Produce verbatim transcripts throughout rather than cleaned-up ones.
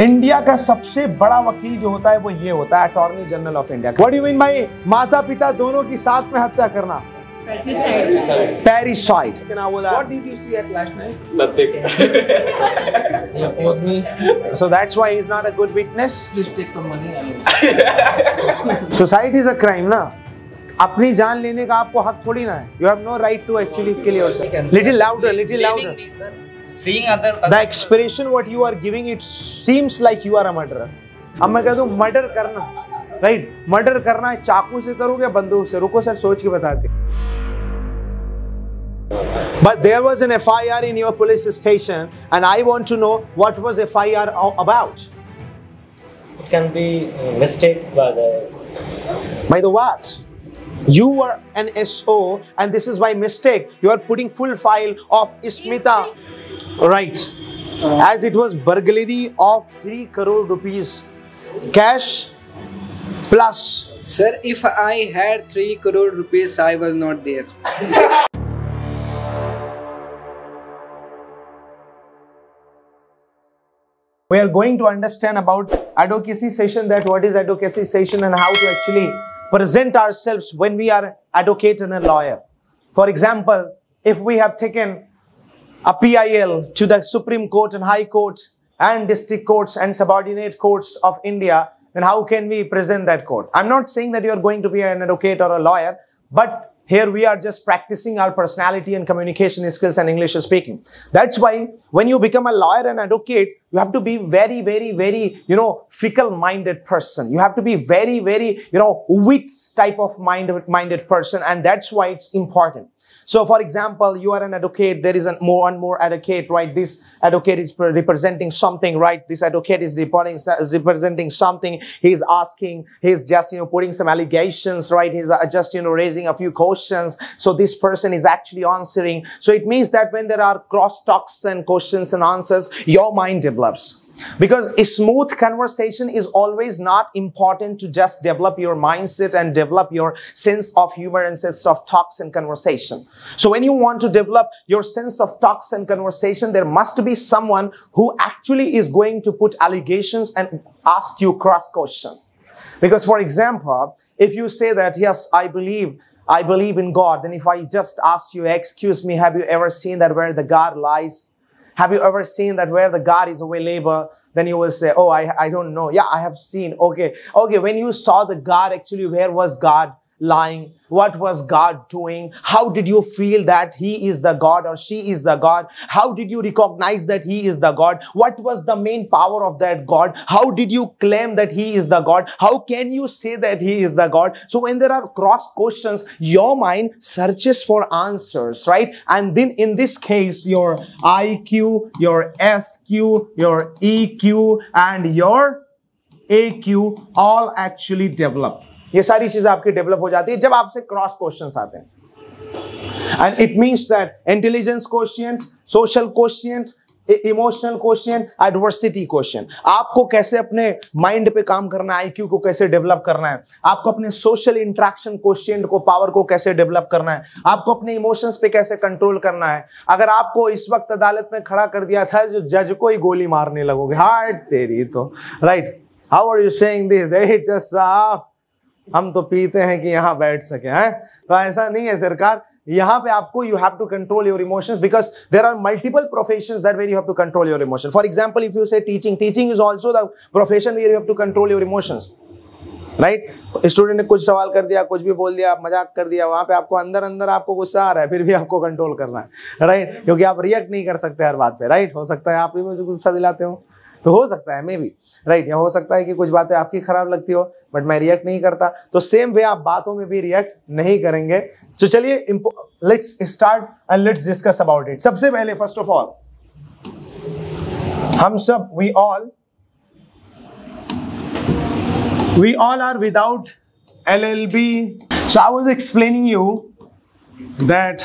India का सबसे बड़ा वकील जो होता है वो ये होता है attorney general of India. What do you mean by माता पिता दोनों की साथ में हत्या करना? Parricide. What did you see at last night? Nothing. He opposed me. So that's why he's not a good witness. Just take some money. Suicide is a crime, ना? अपनी जान लेने का आपको हक थोड़ी ना है। You have no right to actually kill yourself. Little louder, little louder. Seeing other. The expression what you are giving, it seems like you are a murderer. अब मैं कह दूँ मर्डर करना, राइट? मर्डर करना है चाकू से करोगे या बंदूक से? रुको सर, सोच के बताते। But there was an F I R in your police station, and I want to know what was F I R about. It can be mistake by the by the what? You were an S O, and this is by mistake. You are putting full file of Smita, right? As it was burglary of three crore rupees, cash plus. Sir, if I had three crore rupees, I was not there. We are going to understand about advocacy session, that what is advocacy session and how to actually present ourselves when we are advocate and a lawyer. For example, if we have taken a P I L to the Supreme Court and High Courts and District Courts and Subordinate Courts of India, then how can we present that court? I'm not saying that you are going to be an advocate or a lawyer, but here we are just practicing our personality and communication skills and English speaking. That's why when you become a lawyer and advocate, you have to be very, very, very, you know, fickle-minded person. You have to be very, very, you know, wits type of mind-minded person, and that's why it's important. So, for example, you are an advocate. There is a more and more advocate, right? This advocate is representing something, right? This advocate is representing something. He is asking. He is just, you know, putting some allegations, right? He is just, you know, raising a few questions. So this person is actually answering. So it means that when there are cross talks and questions and answers, your mind develops. Because a smooth conversation is always not important to just develop your mindset and develop your sense of humor and sense of talks and conversation. So when you want to develop your sense of talks and conversation, there must be someone who actually is going to put allegations and ask you cross questions. Because for example, if you say that, yes, I believe, I believe in God, then if I just ask you, excuse me, have you ever seen that where the God lies? Have you ever seen that where the God is a labor? Then you will say, oh, I, I don't know. Yeah, I have seen. Okay. Okay. When you saw the God, actually, where was God lying? What was God doing? How did you feel that he is the God or she is the God? How did you recognize that he is the God? What was the main power of that God? How did you claim that he is the God? How can you say that he is the God? So when there are cross questions, your mind searches for answers, right? And then in this case, your I Q, your S Q, your E Q, and your A Q all actually develop. ये सारी चीजें आपकी develop हो जाती है जब आपसे cross questions आते हैं, and it means that intelligence quotient, social quotient, emotional quotient, adversity quotient, आपको कैसे अपने माइंड पे काम करना है, आईक्यू को कैसे डेवलप करना है, आपको अपने सोशल इंटरेक्शन क्वोशिएंट को, पावर को कैसे डेवलप करना है, आपको अपने इमोशंस पे कैसे कंट्रोल करना है। अगर आपको इस वक्त अदालत में खड़ा कर दिया था जो जज को ही गोली मारने लगोगे, हार्ट तेरी तो, right? How are you saying this? It's just साफ, हम तो पीते हैं कि यहाँ बैठ सके हैं, तो ऐसा नहीं है सरकार। यहाँ पे आपको you have to control your emotions because there are multiple professions that where you have to control your emotion. For example if you say teaching, teaching is also the profession where you have to control your emotions, right? Student ने कुछ सवाल कर दिया, कुछ भी बोल दिया, आप मजाक कर दिया, वहाँ पे आपको अंदर अंदर आपको गुस्सा आ रहा है, फिर भी आपको कंट्रोल करना है, राइट? क्योंकि आप रिएक्ट नहीं कर सकते हर बात पे, राइट? हो सकता है आप भी मुझे गुस्सा दिलाते हो, तो हो सकता है मे बी, राइट? या हो सकता है कि कुछ बातें आपकी खराब लगती हो, बट मैं रिएक्ट नहीं करता, तो सेम वे आप बातों में भी रिएक्ट नहीं करेंगे। तो चलिए let's start and let's discuss about it. सबसे पहले फर्स्ट ऑफ ऑल हम सब we all we all are without L L B। So I was explaining you that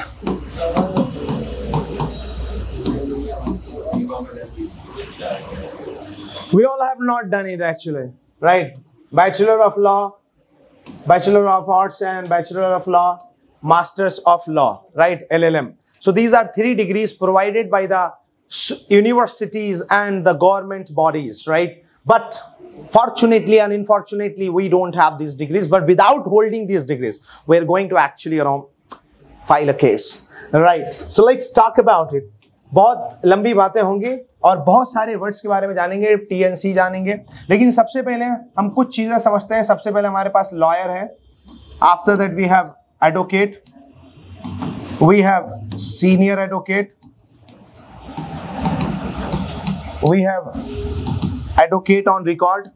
we all have not done it actually, right? Bachelor of Law, Bachelor of Arts and Bachelor of Law, Masters of Law, right? L L M. So these are three degrees provided by the universities and the government bodies, right? But fortunately and unfortunately, we don't have these degrees. But without holding these degrees, we're going to actually, you know, file a case. Right. So let's talk about it. बहुत लंबी बातें होंगी और बहुत सारे words के बारे में जानेंगे, टी एन सी जानेंगे, लेकिन सबसे पहले हम कुछ चीजें समझते हैं। सबसे पहले हमारे पास लॉयर है, after that we have advocate, we have senior advocate, we have advocate on record,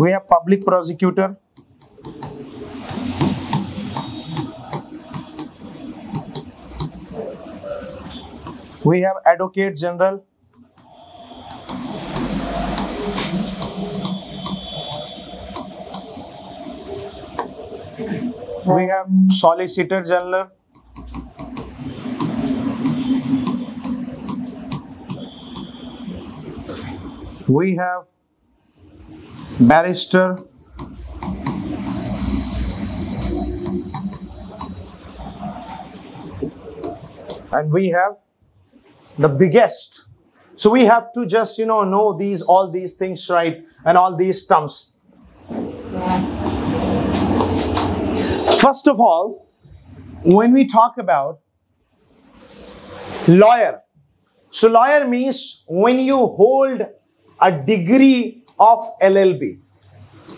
we have public prosecutor, we have Advocate General, we have Solicitor General, we have Barrister, and we have the biggest. So we have to just, you know, know these, all these things, right? And all these terms. First of all, when we talk about lawyer, so lawyer means when you hold a degree of L L B,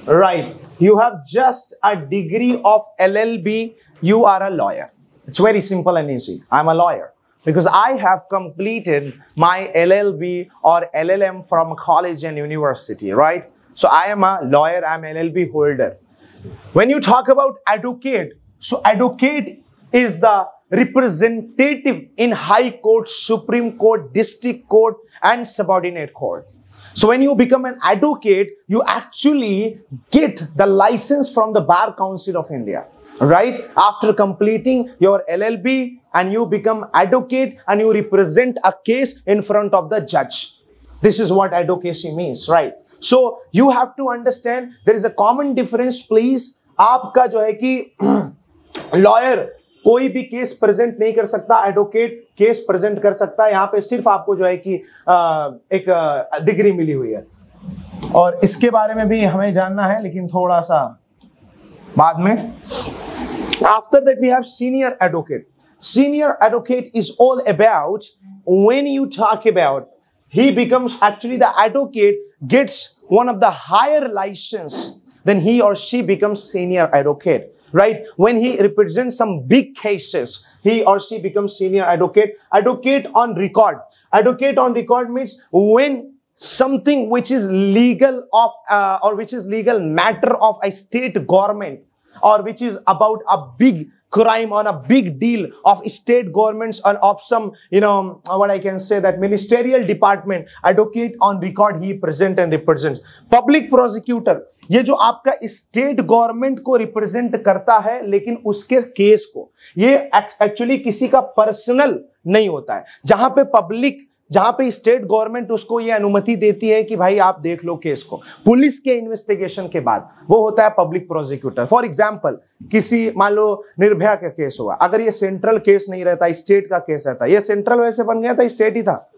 right? You have just a degree of L L B, you are a lawyer. It's very simple and easy. I'm a lawyer. Because I have completed my L L B or L L M from college and university, right? So I am a lawyer, I am L L B holder. When you talk about advocate, so advocate is the representative in High Court, Supreme Court, District Court and subordinate court. So when you become an advocate, you actually get the license from the Bar Council of India. Right? After completing your L L B and you become advocate and you represent a case in front of the judge. This is what advocacy means, right? So you have to understand there is a common difference, please. आपका जो है कि lawyer कोई भी case present नहीं कर सकता, advocate case present कर सकता है। यहाँ पे सिर्फ आपको जो है कि एक degree मिली हुई है और इसके बारे में भी हमें जानना है, लेकिन थोड़ा सा बाद में। After that, we have senior advocate. Senior advocate is all about when you talk about he becomes actually the advocate gets one of the higher license, then he or she becomes senior advocate, right? When he represents some big cases, he or she becomes senior advocate. Advocate on record. Advocate on record means when something which is legal of uh, or which is legal matter of a state government, or which is about a big crime or a big deal of state governments or of some, you know, what I can say, that ministerial department, advocate on record, he present and represents. Public prosecutor, ये जो आपका state government को represent करता है, लेकिन उसके case को, ये actually किसी का personal नहीं होता है, जहाँ पे public, जहां पे स्टेट गवर्नमेंट उसको ये अनुमति देती है कि भाई आप देख लो केस को, पुलिस के इन्वेस्टिगेशन के बाद वो होता है पब्लिक प्रोसिक्यूटर। फॉर एग्जांपल किसी मान लो निर्भया का केस हुआ, अगर ये सेंट्रल केस नहीं रहता, स्टेट का केस रहता, ये सेंट्रल वैसे बन गया था, स्टेट ही था,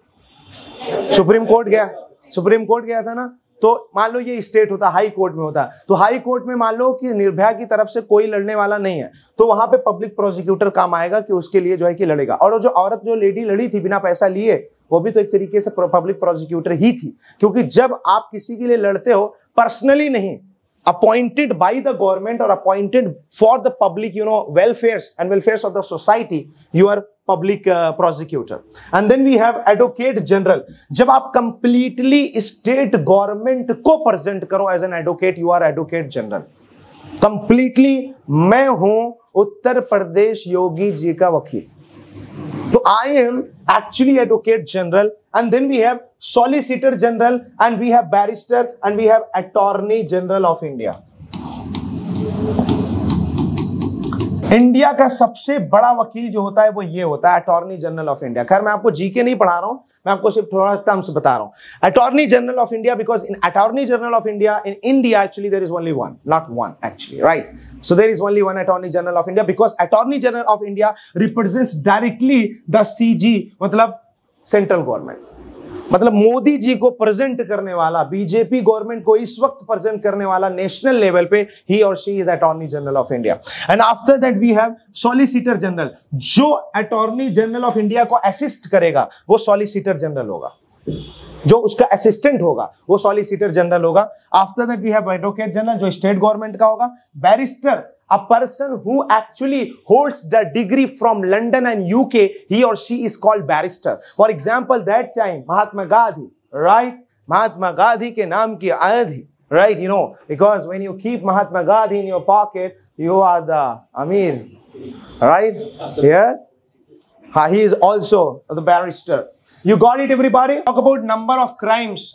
सुप्रीम कोर्ट गया, सुप्रीम कोर्ट गया था ना, तो मान लो ये स्टेट होता, हाई कोर्ट में होता, तो हाई कोर्ट में मान लो कि निर्भया की तरफ से कोई लड़ने वाला नहीं है, तो वहां पे पब्लिक प्रोसिक्यूटर काम आएगा कि उसके लिए जो है कि लड़ेगा। और जो औरत जो लेडी लड़ी थी बिना पैसा लिए, वो भी तो एक तरीके से पब्लिक प्रोसिक्यूटर ही थी, क्योंकि जब आप किसी के लिए लड़ते हो पर्सनली नहीं, अपॉइंटेड बाय द गवर्नमेंट और appointed for the public, you know, welfare and welfare of the society, you are public prosecutor. And then we have advocate general. जब आप कंप्लीटली स्टेट गवर्नमेंट को प्रेजेंट करो as an advocate, you are advocate general. Completely मैं हूं उत्तर प्रदेश योगी जी का वकील, so I am actually advocate general. And then we have solicitor general, and we have barrister, and we have attorney general of India. India का सबसे बड़ा वकील जो होता है वो ये होता है अटॉर्नी जनरल ऑफ इंडिया। खैर मैं आपको जीके नहीं पढ़ा रहा हूं, मैं आपको सिर्फ थोड़ा टर्म्स बता रहा हूं। Attorney general of India, because in attorney general of India in India actually there is only one, not one actually, right? So there is only one attorney general of India because attorney general of India represents directly the CG, मतलब central government. मतलब मोदी जी को present करने वाला, BJP government को इस वक्त present करने वाला नेशनल लेवल पे ही और she is attorney general of India. And after that we have solicitor general. जो अटॉर्नी जनरल ऑफ इंडिया को असिस्ट करेगा वो सॉलिसिटर जनरल होगा, जो उसका असिस्टेंट होगा वो सॉलिसिटर जनरल होगा। After that we have advocate general जो स्टेट गवर्नमेंट का होगा। Barrister, a person who actually holds the degree from London and U K, he or she is called barrister. For example, that time Mahatma Gandhi, right? Mahatma Gandhi के नाम की आधी, right? You know, because when you keep Mahatma Gandhi in your pocket, you are the Amir, right? Yes. Ha, he is also the barrister. You got it, everybody? Talk about number of crimes,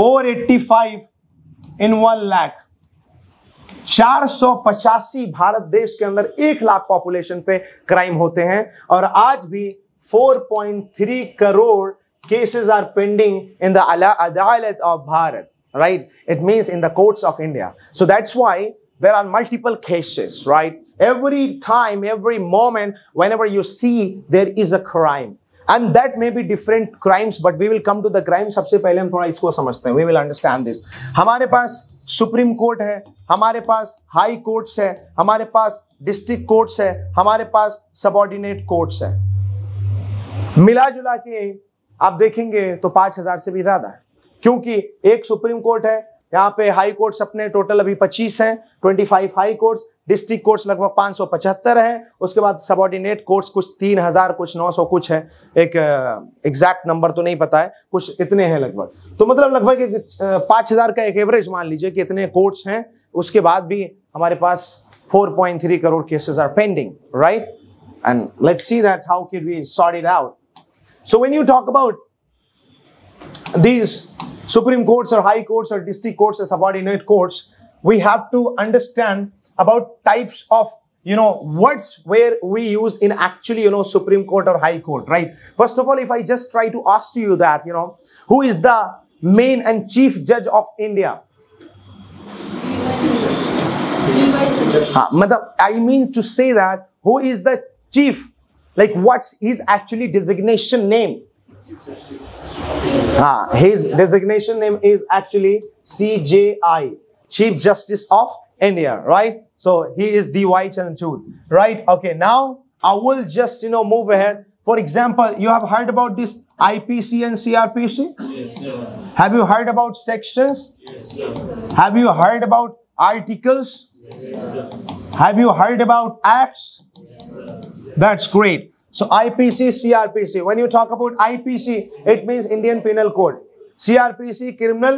four eighty-five in one lakh. चार सौ पचासी भारत देश के अंदर एक lakh population पे crime होते हैं और आज भी four point three crore cases are pending in the अदालत of Bharat, right? It means in the courts of India. So that's why there are multiple cases, right? Every time, every moment, whenever you see there is a crime and that may be different crimes but we will come to the crime। सबसे पहले हम थोड़ा इसको समझते हैं, we will understand this। हमारे पास supreme court है, हमारे पास हाई कोर्ट्स है, हमारे पास डिस्ट्रिक्ट कोर्ट्स है, हमारे पास सबऑर्डिनेट कोर्ट्स है। मिला जुला के आप देखेंगे तो पांच हजार से भी ज्यादा है, क्योंकि एक सुप्रीम कोर्ट है, यहाँ पे हाई कोर्ट्स अपने टोटल अभी पच्चीस हैं, पच्चीस हाई कोर्ट्स, डिस्ट्रिक्ट कोर्ट्स लगभग पाँच सौ पचहत्तर है, उसके बाद सबऑर्डिनेट कोर्ट्स कुछ तीन हज़ार, कुछ नौ सौ कुछ है, एक एग्जैक्ट नंबर तो नहीं पता है, कुछ इतने हैं लगभग। तो मतलब लगभग पाँच हज़ार का एक एवरेज मान लीजिए कि इतने कोर्ट्स हैं। उसके बाद भी हमारे पास four point three crore cases are pending, right? And let's see that how can we sort it out. So when you talk about these Supreme courts or high courts or district courts or subordinate courts, we have to understand about types of, you know, words where we use in actually, you know, Supreme Court or high court, right? First of all, if I just try to ask you that, you know, who is the main and chief judge of India? Ah, matlab, I mean to say that who is the chief? Like what's his actually designation name? Ah, his designation name is actually C J I, Chief Justice of India, right? So he is D Y Chandrachud, right? Okay, now I will just, you know, move ahead. For example, you have heard about this I P C and C R P C? Yes, sir. Have you heard about sections? Yes, sir. Have you heard about articles? Yes, sir. Have you heard about acts? Yes, sir. That's great. So I P C, C R P C. When you talk about I P C, it means Indian Penal Code. C R P C, Criminal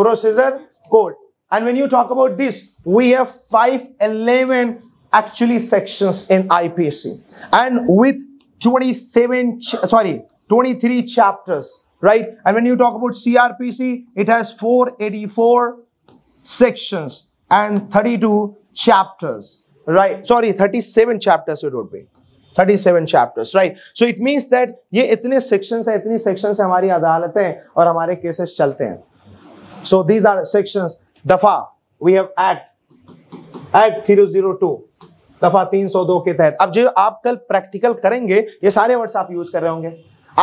Procedure Code. And when you talk about this, we have five eleven actually sections in I P C, and with twenty-seven, sorry, twenty-three chapters, right? And when you talk about C R P C, it has four eighty-four sections and thirty-two chapters, right? Sorry, thirty-seven chapters it would be. thirty-seven chapters, right? So it means that ये इतने sections हैं, इतनी sections हैं हमारी अदालतें और हमारे cases चलते हैं। So these are sections। दफा we have act, act three oh two, दफा तीन सौ दो के तहत। अब जो आप कल practical करेंगे, ये सारे words आप use कर रहे होंगे।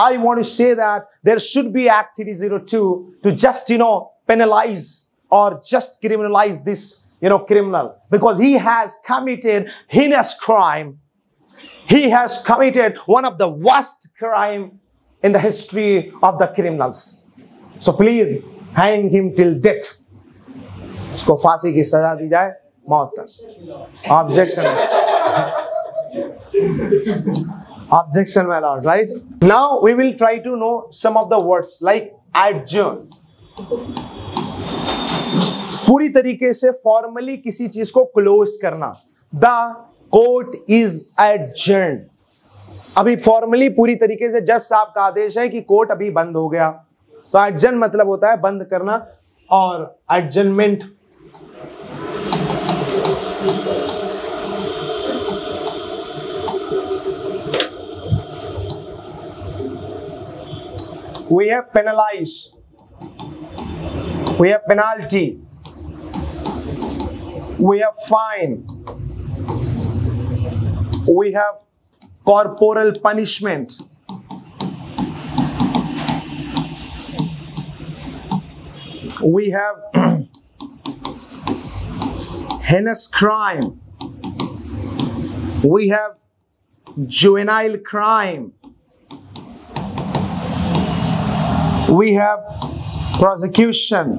I want to say that there should be act three oh two to just, you know, penalize or just criminalize this, you know, criminal, because he has committed heinous crime. He has committed one of the worst crime in the history of the criminals. So please hang him till death. उसको फांसी की सजा दी जाए, मौत तक। Objection. Objection, my lord. Right? Now we will try to know some of the words like adjourn. पूरी तरीके से formally किसी चीज को close करना. The court is adjourned. अभी फॉर्मली पूरी तरीके से जज साहब का आदेश है कि कोर्ट अभी बंद हो गया, तो एडजर्न मतलब होता है बंद करना। और adjournment we have penalized, we have penalty, we have fine, we have corporal punishment. We have heinous crime. We have juvenile crime. We have prosecution.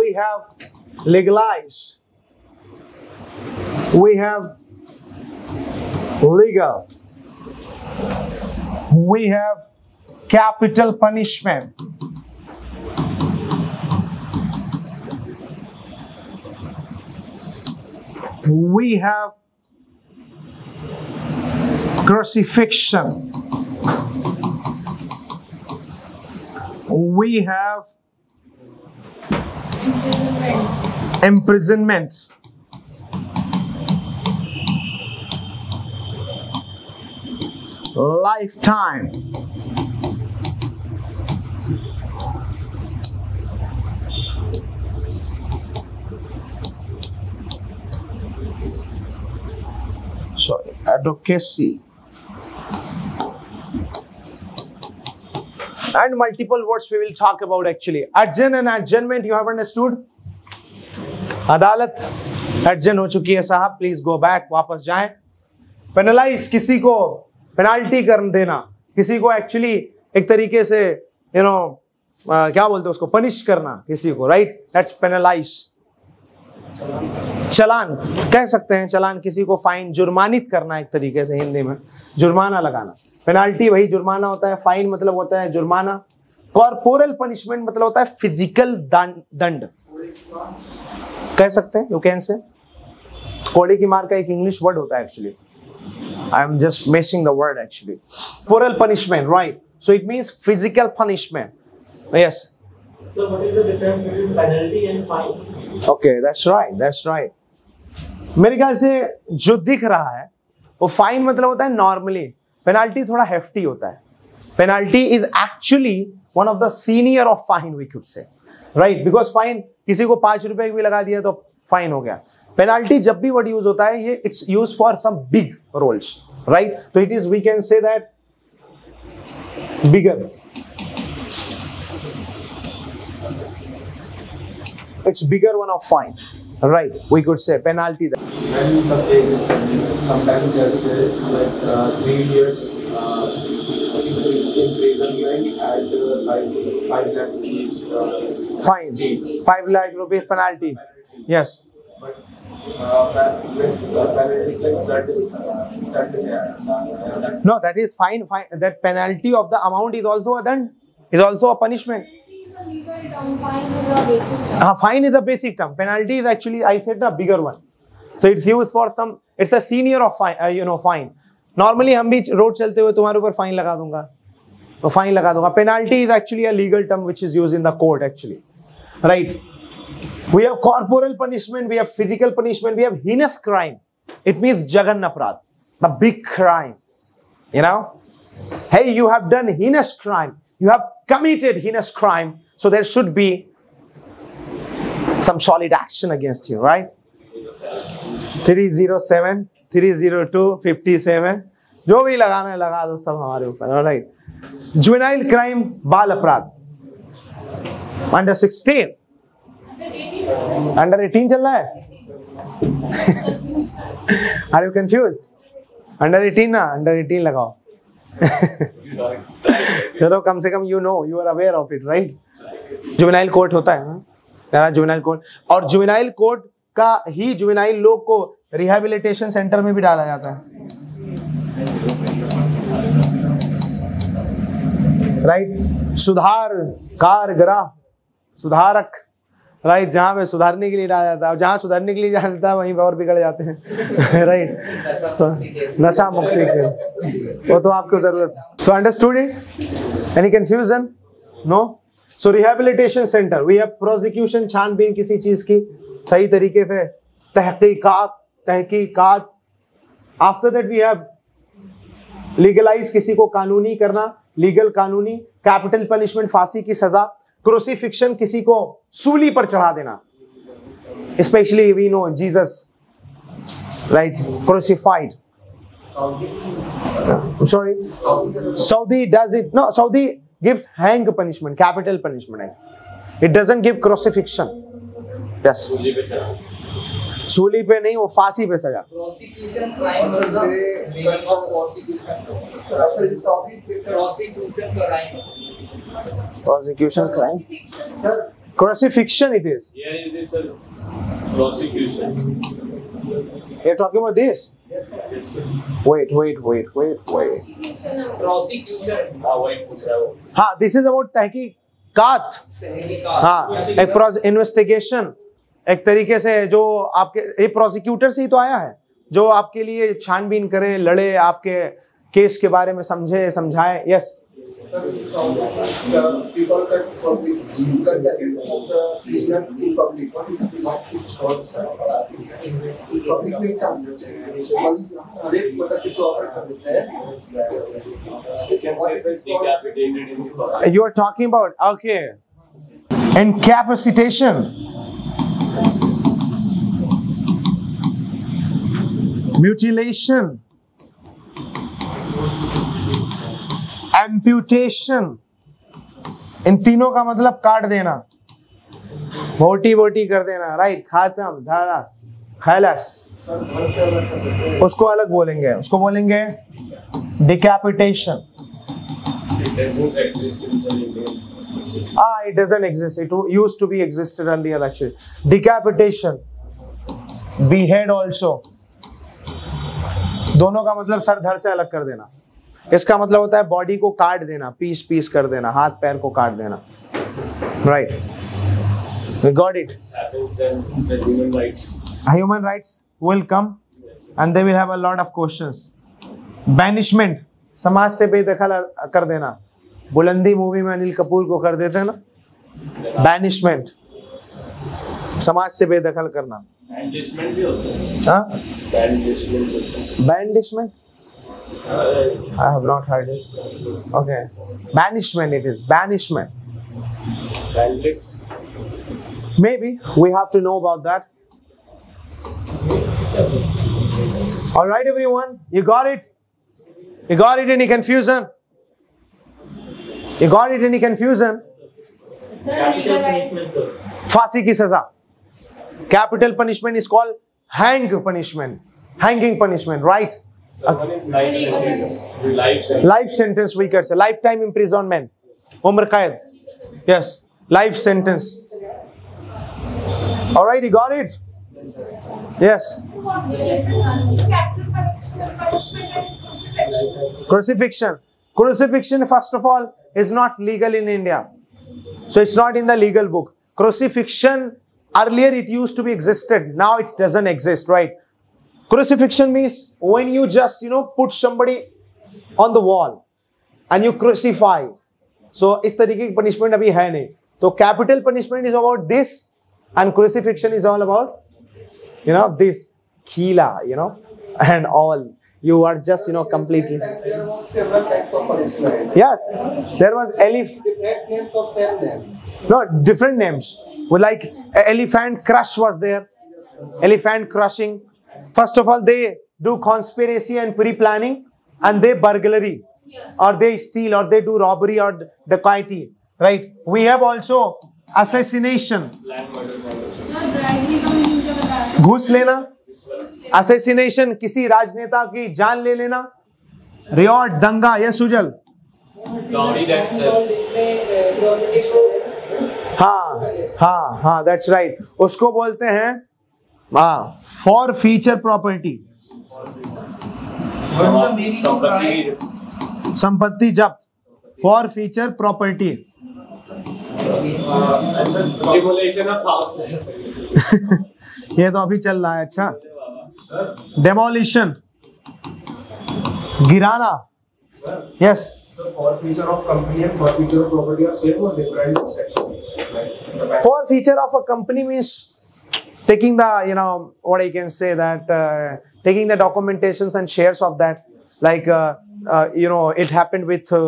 We have legalize. We have legal. We have capital punishment. We have crucifixion. We have imprisonment. imprisonment. Lifetime. Sorry, advocacy. And multiple words we will talk about actually. Adjourn and adjournment, you have understood? Adalat adjourn ho chuki hai sahab, please go back, वापस जाएं. Penalize किसी को penalty कर देना, किसी को actually एक तरीके से यू नो क्या बोलते हैं उसको, पनिश करना किसी को, राइट, दैट्स पेनलाइज. चलान कह सकते हैं, चलान किसी को फाइन, जुर्मानित करना एक तरीके से, हिंदी में जुर्माना लगाना. पेनाल्टी वही जुर्माना होता है, फाइन मतलब होता है जुर्माना. कॉर्पोरल पनिशमेंट मतलब होता है फिजिकल दंड, कह सकते हैं, यू कैन से. कोड़े की मार का एक इंग्लिश वर्ड होता है actually, I am just missing the word actually. Corporal punishment, right? So it means physical punishment. Yes. So what is the difference between penalty and fine? Okay, that's right. That's right. मेरे ख्याल से जो दिख रहा है वो fine मतलब होता है normally. Penalty थोड़ा hefty होता है. Penalty is actually one of the senior of fine we could say, right? Because fine किसी को पांच रुपए भी लगा दिया तो fine हो गया. पेनाल्टी जब भी वर्ड यूज होता है ये it's use for some big roles, right. तो it is we can say that bigger, it's bigger one of fine, right. We could say penalty fine five lakh rupees penalty, yes. Uh, that, that, that, that, that, no, that is fine, fine. That penalty of the amount is also a dand, is also a punishment. Ah, fine is a basic term. Penalty is actually, I said, the bigger one. So it's used for some. It's a senior of fine, uh, you know, fine. Normally, हम भी road चलते हुए तुम्हारे ऊपर fine लगा दूँगा, तो fine लगा दूँगा. Penalty is actually a legal term which is used in the court actually, right? We have corporal punishment, we have physical punishment, we have heinous crime. It means jagan aparad, the big crime. You know, hey, you have done heinous crime, you have committed heinous crime, so there should be some solid action against you, right? three oh seven, three oh two, fifty-seven, जो भी लगाना है लगा दो सब हमारे ऊपर, all right. Juvenile crime, बाल अपराध, under sixteen. अंडर एटीन चल रहा है, are you confuse? Under eighteen ना, अंडर एटीन लगाओ. चलो कम से कम you know, you are aware of it, right. Juvenile court होता है ना, जुवेनाइल कोर्ट, और जुवेनाइल कोर्ट का ही जुवेनाइल लोग को रिहेबिलिटेशन सेंटर में भी डाला जाता है, राइट. सुधार कारगृह, सुधारक, राइट, right, जहाँ पे सुधारने के लिए डाला जाता है, जहाँ सुधारने के लिए जाता है वहीं पे और बिगड़ जाते हैं, राइट. तो नशा मुक्ति के वो तो आपको जरूरत. So understood it, any confusion? No. So rehabilitation centre, we have prosecution, छानबीन किसी चीज की, सही तरीके से तहकीकात तहकीकात after that we have legalise किसी को कानूनी करना, लीगल कानूनी, कैपिटल पनिशमेंट फांसी की सजा, क्रूसिफिक्शन किसी को सूली पर चढ़ा देना, specially we know Jesus right crucified. I'm sorry, Saudi does it. No, Saudi gives hang punishment, capital punishment. It doesn't give crucifixion. Yes. सूली पे नहीं, वो फांसी पे सजा. Prosecution crime is the meaning of prosecution. Prosecution crime. Prosecution crime. Sir, crucifixion it is. Here is this, sir. Prosecution. You're talking about this. Wait, wait, wait, wait, wait. Prosecution. हाँ, this is about तहकीकात. हाँ, एक investigation, एक तरीके से जो आपके ये प्रोसिक्यूटर से ही तो आया है, जो आपके लिए छानबीन करे, लड़े, आपके केस के बारे में समझे, समझाए. Yes. You are talking about okay, incapacitation, mutilation, amputation. इन तीनों का मतलब काट देना, बोटी बोटी कर देना, राइट, खातम, धारा, खलास. उसको अलग बोलेंगे, उसको बोलेंगे decapitation. Ah, it doesn't exist. It used to be existed earlier actually. Decapitation, behead also. दोनों का मतलब सर धड़ से अलग कर देना. इसका मतलब होता है बॉडी को काट देना, पीस पीस कर देना, हाथ पैर को काट देना, right. We got it. Human rights will come and they will have a lot of questions. Banishment, समाज से बेदखल कर देना. बुलंदी मूवी में अनिल कपूर को कर देते हैं ना, बैनिशमेंट, समाज से बेदखल करना. बैंडिशमेंट भी होता है. बैंडिशमेंट, बैंडिशमेंट I have not heard it. Okay, banishment it is. Banishment. Bandless. Maybe we have to know about that. All right, everyone, you got it. You got it. Any confusion? You got it. Any confusion? फांसी की सजा. Capital punishment is called hang punishment. Hanging punishment, right? Life sentence भी कर सकते, life time imprisonment, उम्र कैद. Yes, life sentence. Alright, you got it. Yes, crucifixion. Crucifixion first of all is not legal in India, so it's not in the legal book. Crucifixion earlier it used to be existed, now it doesn't exist, right. Crucifixion means when you just, you know, put somebody on the wall and you crucify. So इस तरीके की punishment अभी है नहीं. तो capital punishment is about this and crucifixion is all about, you know, this khila, you know, and all. You are just, you know, completely. There was several types of punishment. Yes, there was elephant. Different names of same name. No, different names. Like elephant crush was there. Elephant crushing. First of all, they do conspiracy and pre-planning, and they burglary, yeah, or they steal, or they do robbery or dacoity, right? We have also assassination, घूस लेना, assassination, किसी राजनेता की जान ले लेना, riot, दंगा. यह सुजल, हाँ हाँ हाँ, that's right. उसको बोलते हैं हाँ, फॉर फ्यूचर प्रॉपर्टी, संपत्ति जब्त, फॉर फ्यूचर प्रॉपर्टी. ये तो अभी चल रहा है. अच्छा, डेमोलिशन, गिराना. Yes, for future of company and for future of property are same और different sections. For future of a company means taking the, you know, what I can say that, uh, taking the documentations and shares of that, like, uh, uh, you know, it happened with uh,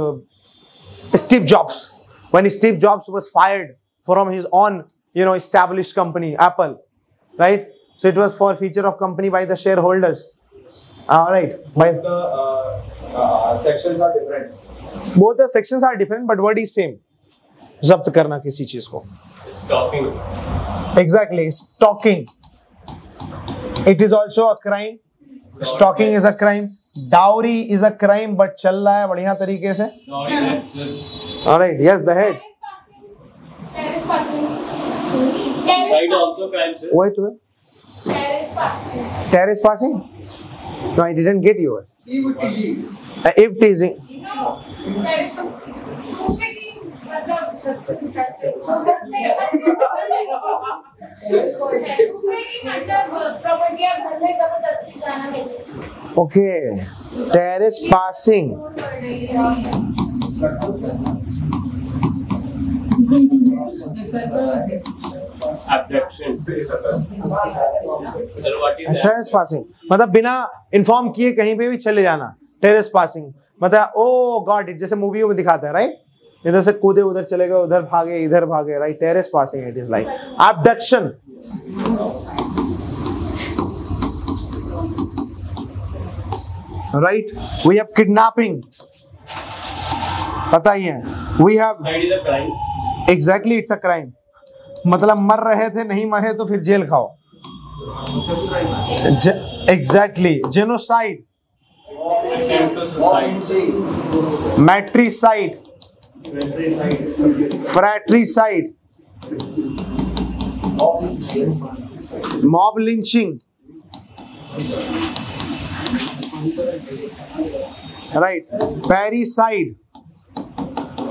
Steve Jobs. When Steve Jobs was fired from his own, you know, established company, Apple, right? So it was for feature of company by the shareholders. All right. By the uh, uh, sections are different. Both the sections are different, but word is same. जब्त करना किसी चीज को. Stalking. Exactly, stalking. It is also a crime. Stalking is a crime. Dowry is a crime, but चल रहा है बढ़िया तरीके से. All right, yes, the hedge. Terrace passing. Side also crime, sir. Wait, wait. Terrace passing. Terrace passing? No, I didn't get you. Eve teasing. Eve teasing. No. Terrace passing. Okay, terrace passing. Abduction. Terrace passing. मतलब बिना inform किए कहीं पे भी चले जाना. Terrace passing. मतलब oh God it जैसे मूवियों में दिखाता है, right? इधर से कूदे उधर चले गए, उधर भागे इधर भागे, right? Terrace passing, it is like abduction. Right, we have kidnapping, पता ही है. We have, exactly, it's a crime. मतलब मर रहे थे, नहीं मरे तो फिर जेल खाओ. Exactly, genocide, matricide, fratricide, mob lynching, right? Parricide,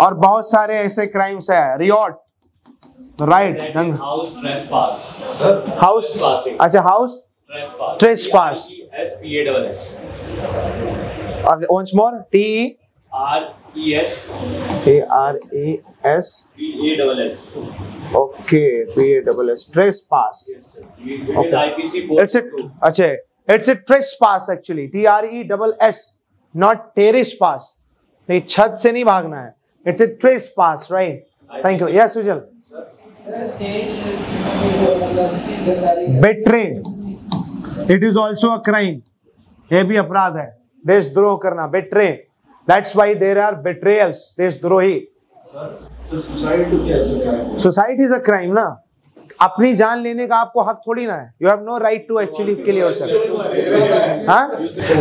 और बहुत सारे ऐसे क्राइम्स है. Riot, right? House trespass, house trespassing. अच्छा, house trespass. Once more, T E R E S A R E S P A double S. Okay, P A double S. Trespass. Yes, sir. Okay. I P C four. It's a, okay. It's a trespass actually. T R E double S, not terrace pass. ये छत से नहीं भागना है. It's a trespass, right? Thank you. Yes, Sujal. Betray. It is also a crime. ये भी अपराध है. देशद्रोह करना, betray. That's why there are betrayals. देशद्रोही. So society कैसे? Society is a crime ना. अपनी जान लेने का आपको हक थोड़ी ना है. You have no right to actually kill yourself. हाँ?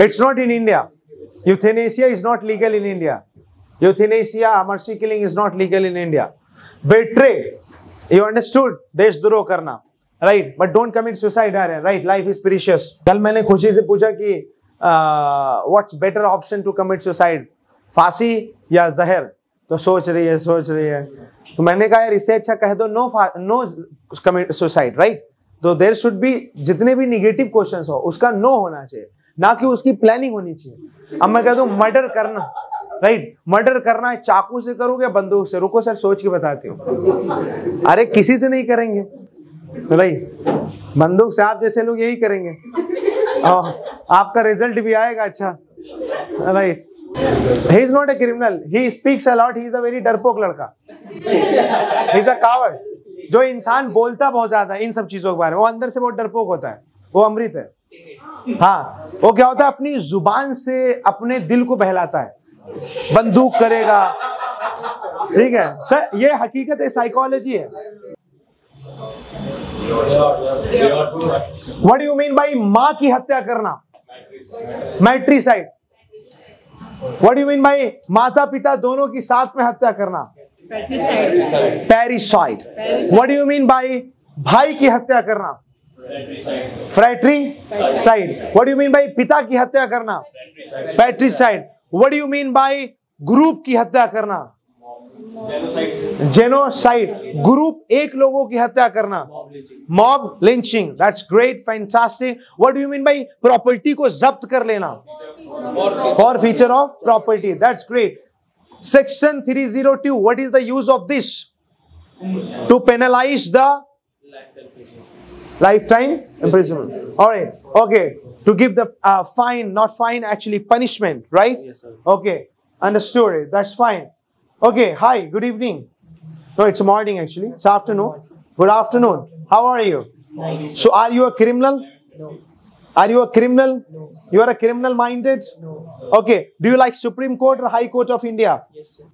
It's not in India. Euthanasia is not legal in India. Euthanasia, mercy killing is not legal in India. Betray. You understood? देशद्रोह करना. Right? But don't commit suicide. Right? Life is precious. कल मैंने खुशी से पूछा कि Uh, what's better option to commit suicide, फांसी या जहर? तो सोच रही है सोच रही है तो मैंने कहा यार इससे अच्छा कह दो no no commit suicide, right? तो देयर शुड बी, जितने भी निगेटिव क्वेश्चंस हो उसका नो होना चाहिए, ना कि उसकी प्लानिंग होनी चाहिए. अब मैं कह दूं मर्डर करना, राइट? मर्डर करना है, चाकू से करोगे बंदूक से? रुको सर, सोच के बताते हो. अरे किसी से नहीं करेंगे, राइट? बंदूक से आप जैसे लोग यही करेंगे. Oh, आपका रिजल्ट भी आएगा. अच्छा, right. He is not a criminal. He speaks a lot. He is a very डरपोक लड़का. He is a coward. जो इंसान बोलता बहुत ज्यादा इन सब चीजों के बारे में, वो अंदर से बहुत डरपोक होता है. वो अमृत है. हाँ, वो क्या होता है, अपनी जुबान से अपने दिल को बहलाता है. बंदूक करेगा, ठीक है सर, ये हकीकत है, साइकोलॉजी है. What do you mean by माँ की हत्या करना? Matricide. What do you mean by माता पिता दोनों की साथ में हत्या करना? पैरिसाइड. What do you mean by भाई की हत्या करना? फ्रैट्रीसाइड. What do you mean by पिता की हत्या करना? Patricide. What do you mean by group की हत्या करना? जेनोसाइड. ग्रुप एक लोगों की हत्या करना, mob lynching. That's great, fantastic. What do you mean by property को जब्त कर लेना, for feature of property. That's great. Section three zero two, what is the use of this? To penalise the lifetime imprisonment. All right. Okay. To give the uh, fine, not fine, actually punishment, right? Yes, sir. Okay. Understood it. That's fine. Okay. Hi. Good evening. No, it's morning actually. It's afternoon. Good afternoon. How are you? Nice. So, are you a criminal? No. Are you a criminal? No. You are a criminal minded? No. Okay. Do you like Supreme Court or High Court of India? Yes, sir.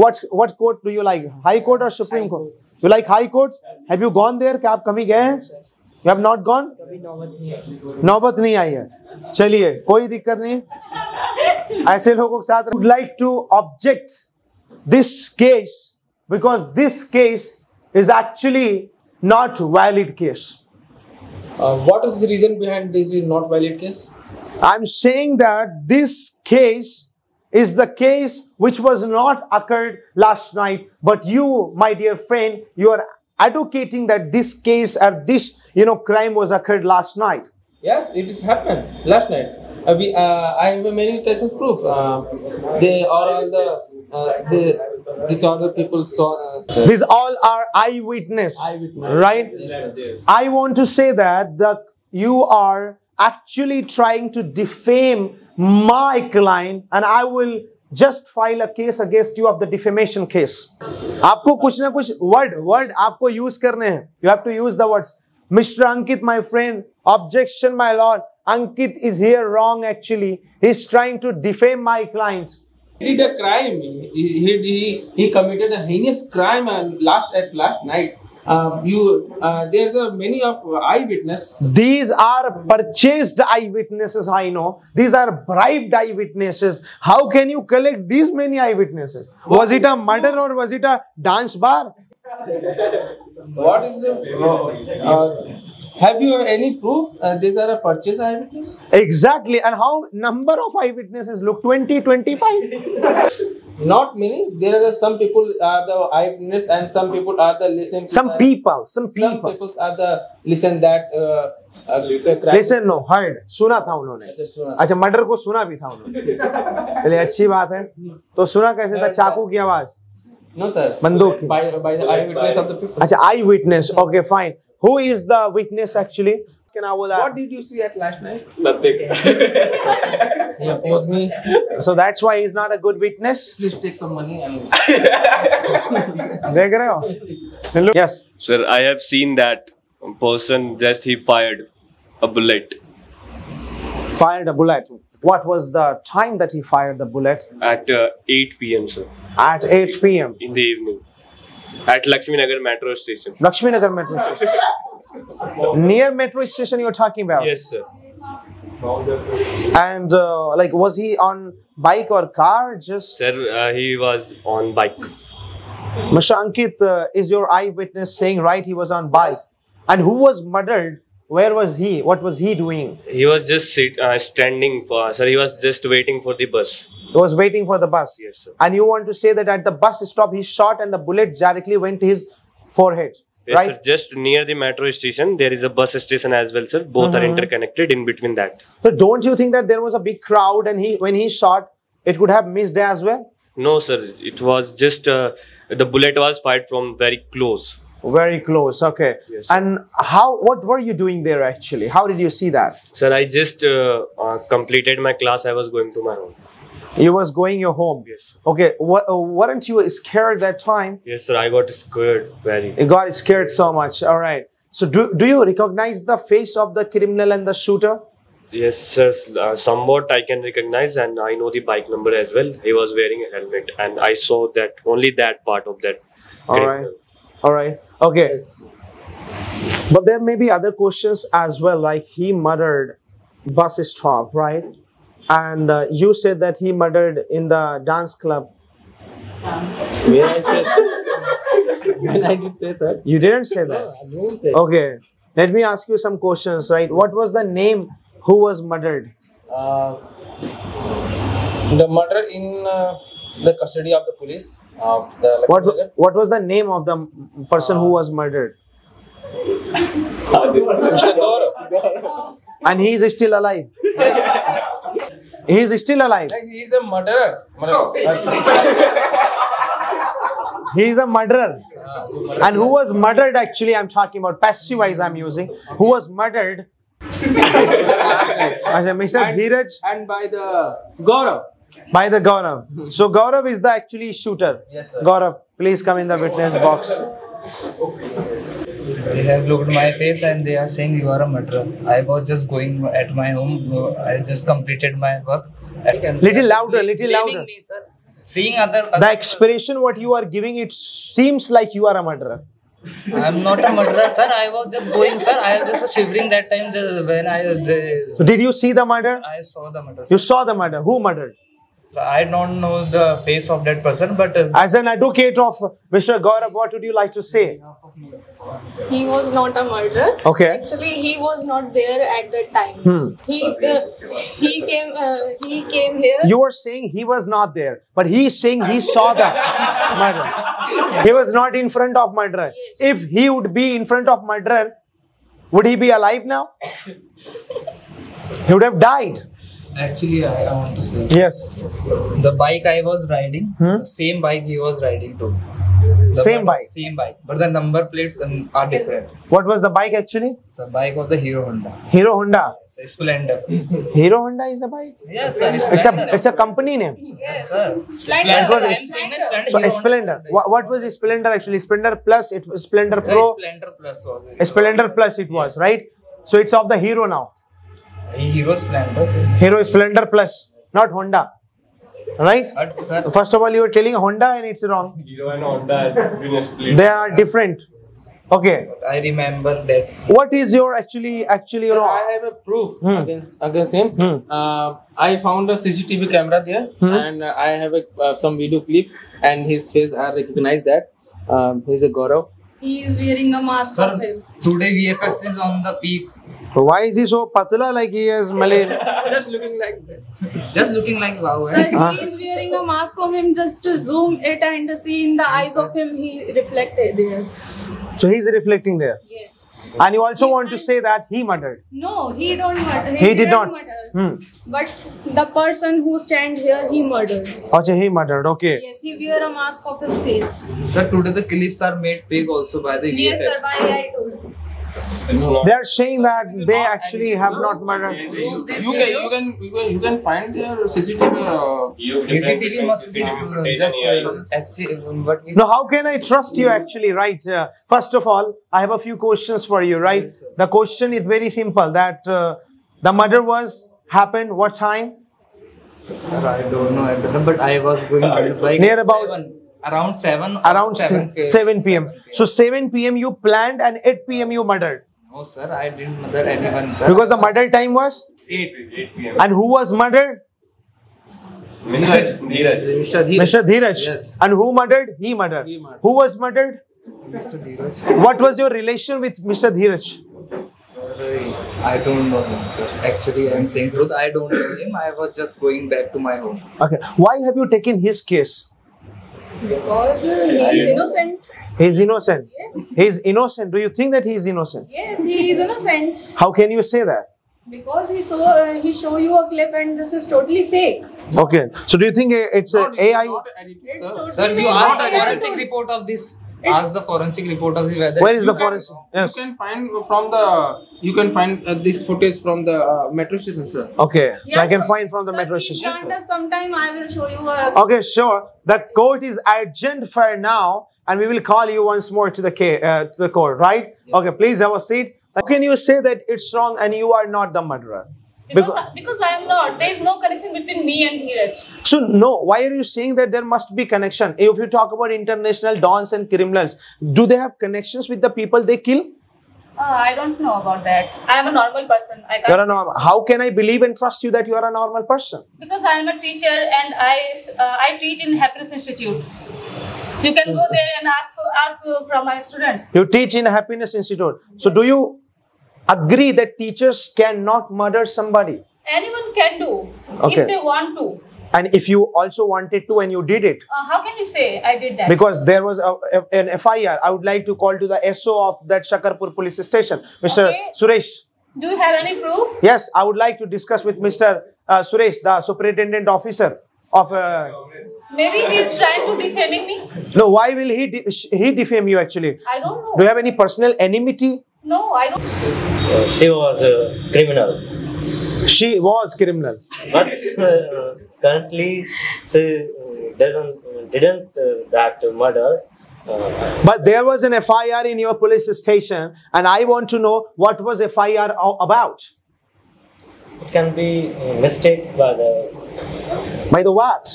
What what court do you like? High Court or Supreme Court? You like High Court? Have you gone there? क्या आप कभी गए हैं? You have not gone? कभी नौबत नहीं आई। नौबत नहीं आई है। चलिए, कोई दिक्कत नहीं। ऐसे लोगों के साथ। Would like to object this case because this case is actually not valid case. Uh, what is the reason behind this is not valid case? I am saying that this case is the case which was not occurred last night. But you, my dear friend, you are advocating that this case or this, you know, crime was occurred last night. Yes, it has happened last night. Uh, we, uh, I have many types of proof. Uh, they are all the, uh, the these all the people saw. Uh, these all are eyewitness, eyewitness. Right? Yes, I want to say that the you are actually trying to defame my client, and I will just file a case against you of the defamation case. आपको कुछ ना कुछ word word आपको use करने हैं. You have to use the words. Mister Ankit, my friend, objection, my lord. Ankit is here wrong actually. He's trying to defame my client. He did a crime. He he he committed a heinous crime and last at last night. Uh, you uh, there's a many of eyewitness. These are purchased eyewitnesses. I know these are bribed eyewitnesses. How can you collect these many eyewitnesses? Was it a murder or was it a dance bar? What is the, uh, have you any proof uh, these are a purchase eyewitness? Exactly. And how number of eyewitnesses? Look, twenty, twenty-five. Not many. There are some people are the eyewitness and some people are the listen. Some people, some people. Some people are the listen that. Uh, uh, listen, listen no, heard. सुना था उन्होंने. अच्छा, murder को सुना भी था उन्होंने. चलिए अच्छी बात है. तो सुना कैसे था? चाकू की आवाज़. No, sir. Banduk. By, by the eyewitness of the people. Achha, eyewitness. Okay, fine. Who is the witness actually? Can I will ask? What did you see at last night? Nothing. He opposed me. So that's why he's not a good witness? Please take some money and... Hello? Yes. Sir, I have seen that person just he fired a bullet. Fired a bullet. What was the time that he fired the bullet? At uh, eight P M sir. At eight P M In the evening. At Lakshminagar metro station. Lakshminagar metro station. Near metro station you're talking about? Yes, sir. And uh, like was he on bike or car? Just Sir, uh, he was on bike. Mister Ankit, uh, is your eyewitness saying right he was on bike? And who was murdered? Where was he? What was he doing? He was just sit, uh, standing for, sir, he was just waiting for the bus. He was waiting for the bus? Yes, sir. And you want to say that at the bus stop, he shot and the bullet directly went to his forehead, yes, right? Sir, just near the metro station, there is a bus station as well, sir. Both mm-hmm. are interconnected in between that. So don't you think that there was a big crowd and he, when he shot, it could have missed as well? No, sir. It was just, uh, the bullet was fired from very close. Very close, okay. Yes, and how, what were you doing there actually? How did you see that? Sir, I just uh, uh, completed my class. I was going to my home. You was going your home? Yes. Okay, w uh, weren't you scared that time? Yes, sir. I got scared very. You got scared so much, all right. So, do, do you recognize the face of the criminal and the shooter? Yes, sir. Uh, somewhat I can recognize and I know the bike number as well. He was wearing a helmet and I saw that, only that part of that criminal. All right. All right. Okay. Yes. But there may be other questions as well. Like he murdered bus stop, right? And uh, you said that he murdered in the dance club. Where I said, when I did say that. You didn't say that. No, I didn't say. Okay. Let me ask you some questions, right? What was the name? Who was murdered? Uh, the murder in. Uh, The custody of the police. Uh, the what, what was the name of the person uh, who was murdered? Mister Gaurav. And he is still alive. He is still alive. Like he is a murderer. Murder. He is a murderer. And who was murdered actually, I'm talking about passive voice I'm using. Who was murdered? Mister Dheeraj. And by the Gaurav. By the Gaurav. So Gaurav is the actually shooter. Yes, sir. Gaurav, please come in the witness box. They have looked my face and they are saying you are a murderer. I was just going at my home. I just completed my work. Little louder, little louder. Me, sir. Seeing other, other the expression what you are giving, it seems like you are a murderer. I am not a murderer, sir. I was just going, sir. I was just shivering that time when I... The, so did you see the murder? I saw the murder. Sir. You saw the murder. Who murdered? So I don't know the face of that person, but... Uh, As an advocate of Mister Gaurav, what would you like to say? He was not a murderer. Okay. Actually, he was not there at that time. Hmm. He uh, he came uh, he came here. You are saying he was not there, but he is saying he saw the murderer. He was not in front of murderer. Yes. If he would be in front of murderer, would he be alive now? He would have died. Actually, I, I want to say. Yes. The bike I was riding, hmm? the same bike he was riding too. The same bike? Same bike. But the number plates are different. What was the bike actually? It's a bike of the Hero Honda. Hero Honda? It's a Splendor. Hero Honda is a bike? Yes, sir. It's a, it's a company name? Yes, sir. Splendor. Splendor. I'm saying Splendor. So, Splendor. What, what was Splendor actually? Splendor Plus, it was Splendor Pro? Splendor Plus was it. Splendor Plus it was, yes. Right? So, it's of the Hero now. Hero Splendor. Sir. Hero Splendor Plus, not Honda. Right? But, first of all, you were telling Honda and it's wrong. Hero and Honda been split. They are different. Okay. I remember that. What is your actually, actually, sir, your... I have a proof hmm. against, against him. Hmm. Uh, I found a C C T V camera there hmm. and uh, I have a, uh, some video clip and his face, I recognize that. Um, he's a Gaurav. He is wearing a mask. Sir, of him. Today V F X is on the peak. So why is he so patla like he is malaria? Just looking like that. Just looking like wow. Sir, huh? He is wearing a mask of him just to zoom it and see in the see, eyes sir. of him he reflected there. So he is reflecting there? Yes. And you also he want to say that he murdered? No, he don't murder. He, he did not murder. Hmm. But the person who stand here, he murdered. Achha, he murdered. Okay. Yes, he wear a mask of his face. Sir, today the clips are made fake also by the V F X. Yes, sir, by I told. They are saying that they actually have not murdered. You can you can you can find their C C T V. Uh, C C T V must be just. No, how can I trust you actually? Right. Uh, first of all, I have a few questions for you. Right. Yes, the question is very simple. That uh, the murder was happened. What time? Sir, I don't know. I don't know. But I was going uh, like near about. Seven. Around seven. Around seven p m So seven p m you planned and eight p m you murdered. No, sir, I didn't murder anyone, sir. Because the murder time was eight p m And who was murdered? Mister Dheeraj. Mister Dheeraj. Mister Dheeraj. Yes. And who murdered? He murdered. He murdered. Who was murdered? Mister Dheeraj. What was your relation with Mister Dheeraj? I don't know him, sir. Actually, I am saying truth. I don't know him. I was just going back to my home. Okay. Why have you taken his case? Because uh, he is innocent. He is innocent. Yes. He is innocent. Do you think that he is innocent? Yes, he is innocent. How can you say that? Because he saw uh, he show you a clip and this is totally fake. Okay. So do you think it's no, an A I? It's sir, totally sir you ask the forensic report of this. It's ask the forensic report of this. Whether Where is the forensic? Yes. You can find from the. You can find uh, this footage from the uh, metro station, sir. Okay. Yeah, so I can so, find from the sir, metro station. Sir. Sometime I will show you. A okay, sure. The court is adjourned for now, and we will call you once more to the K, uh, to the court, right? Yes. Okay. Please have a seat. How can you say that it's wrong and you are not the murderer? Because, because, because I am not. There is no connection between me and Dheeraj. So, no. Why are you saying that there must be connection? If you talk about international dons and criminals, do they have connections with the people they kill? Uh, I don't know about that. I am a normal person. I can't. You're a normal. How can I believe and trust you that you are a normal person? Because I am a teacher and I uh, I teach in Happiness Institute. You can go there and ask, ask from my students. You teach in Happiness Institute. So, do you... agree that teachers cannot murder somebody? Anyone can do, okay. If they want to. And if you also wanted to and you did it? Uh, how can you say I did that? Because there was a, a, an F I R. I would like to call to the S O of that Shakarpur police station. Mister Okay. Suresh. Do you have any proof? Yes, I would like to discuss with Mister Uh, Suresh, the superintendent officer. of a. Maybe he is trying to defaming me. No, why will he de he defame you actually? I don't know. Do you have any personal enmity? No, I don't. Uh, she was a criminal. She was criminal. But uh, currently she doesn't didn't uh, that murder. Uh, but there was an F I R in your police station, and I want to know what was F I R about. It can be mistake by the. By the what?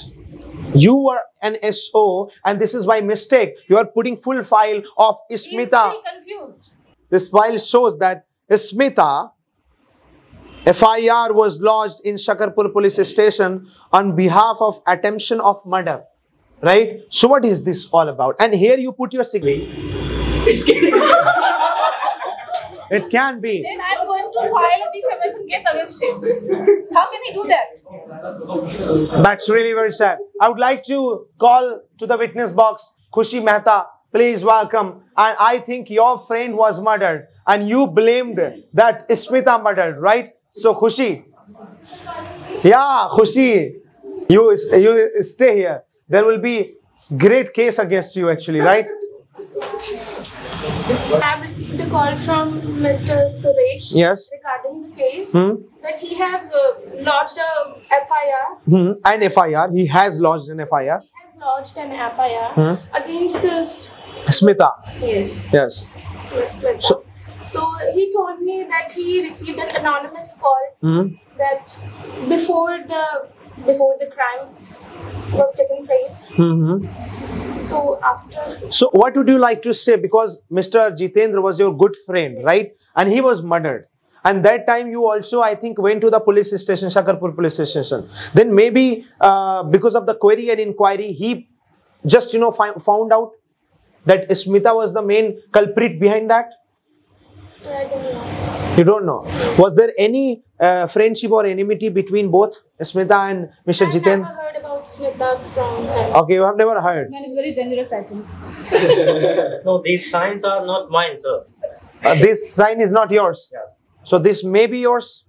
You were an S O, and this is by mistake. You are putting full file of Smita. Confused. This file shows that Smita F I R was lodged in Shakarpur police station on behalf of attempt of murder. Right? So what is this all about? And here you put your signature. It can be. It can be. Then I'm going to file a defamation case against him. How can he do that? That's really very sad. I would like to call to the witness box Khushi Mehta. Please welcome. And I think your friend was murdered and you blamed that Smita murdered, right? So Khushi. Yeah, Khushi. You, you stay here. There will be great case against you actually, right? I have received a call from Mister Suresh, yes, regarding the case, hmm, that he have uh, lodged a F I R. Hmm. An F I R. He has lodged an F I R. He has lodged an F I R, hmm, against this Smita. Yes. Yes. Yes, Smita. So, so he told me that he received an anonymous call, hmm, that before the before the crime was taking place. Mm-hmm. So after. So what would you like to say? Because Mister Jitendra was your good friend, yes, right? And he was murdered. And that time you also, I think, went to the police station, Shakarpur police station. Then maybe uh, because of the query and inquiry, he just, you know, found out that Smita was the main culprit behind that. I don't know. You don't know. Was there any uh, friendship or enmity between both Smita and Mister Jitendra? I never heard about Smita from her. Okay, you have never heard. Man is very dangerous, I think. No, these signs are not mine, sir. Uh, this sign is not yours. Yes. So this may be yours.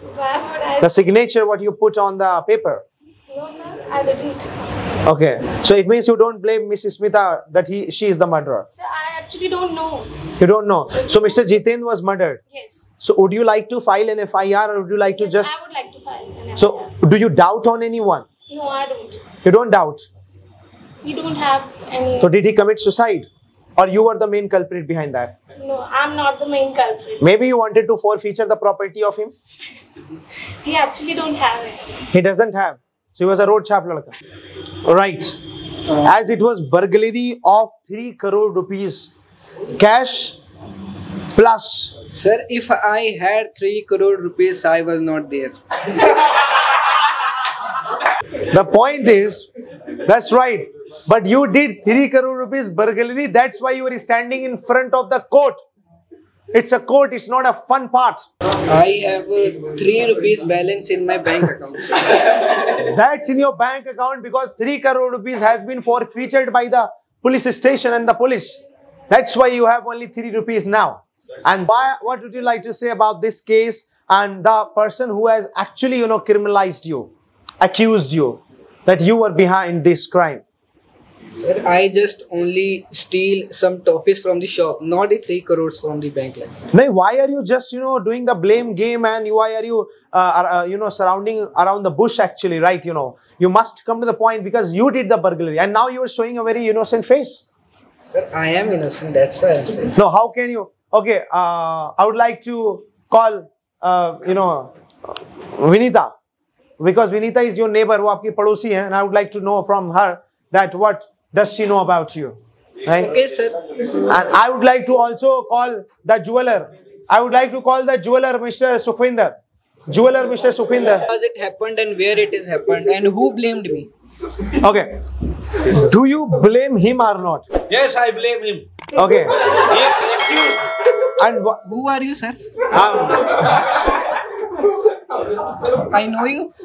Why would I? The signature what you put on the paper. No, sir, I didn't. Okay, so it means you don't blame Missus Smita that he she is the murderer. Sir, I actually don't know. You don't know. So Mister Jitendra was murdered. Yes. So would you like to file an F I R or would you like, yes, to just? I would like to file an F I R. So do you doubt on anyone? No, I don't. You don't doubt? We don't have any. So did he commit suicide? Or you were the main culprit behind that? No, I'm not the main culprit. Maybe you wanted to forfeiture the property of him? He actually don't have it. He doesn't have. So he was a road chap ladka. Right. As it was burglary of three crore rupees cash plus. Sir, if I had three crore rupees, I was not there. The point is, that's right. But you did three crore rupees burglary. That's why you were standing in front of the court. It's a court. It's not a fun part. I have a three rupees balance in my bank account. That's in your bank account because three crore rupees has been forfeited by the police station and the police. That's why you have only three rupees now. And why, what would you like to say about this case and the person who has actually, you know, criminalized you, accused you, that you were behind this crime? Sir, I just only steal some toffees from the shop, not the three crores from the bank. No, why are you just, you know, doing the blame game and why are you, uh, uh, you know, surrounding around the bush actually, right? You know, you must come to the point because you did the burglary and now you are showing a very innocent face. Sir, I am innocent. That's why I'm saying. No, how can you? Okay, uh, I would like to call, uh, you know, Vinita, because Vinita is your neighbor, who aapki padosi hai, and I would like to know from her that what does she know about you? Right? Okay, sir. And I would like to also call the jeweler. I would like to call the jeweler, Mister Sukhvinder. Jeweler, Mister Sukhvinder. How it happened and where it is happened and who blamed me? Okay. Do you blame him or not? Yes, I blame him. Okay. Yes, thank you. And who are you, sir? Um. I know you.